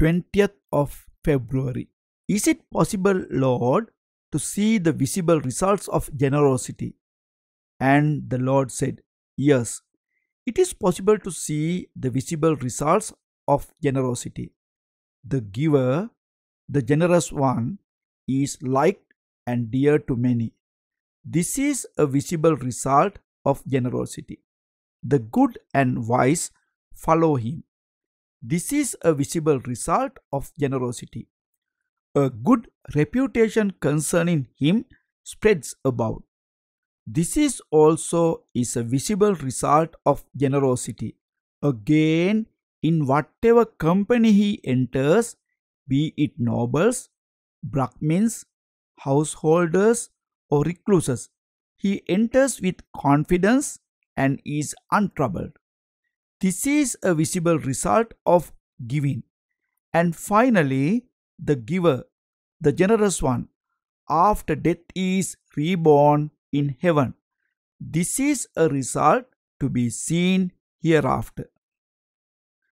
20th of February. Is it possible, Lord, to see the visible results of generosity? And the Lord said, yes, it is possible to see the visible results of generosity. The giver, the generous one, is liked and dear to many. This is a visible result of generosity. The good and wise follow him. This is a visible result of generosity. A good reputation concerning him spreads about. This is also a visible result of generosity. Again, in whatever company he enters, be it nobles, Brahmins, householders, or recluses, he enters with confidence and is untroubled. This is a visible result of giving. And finally, the giver, the generous one, after death is reborn in heaven. This is a result to be seen hereafter.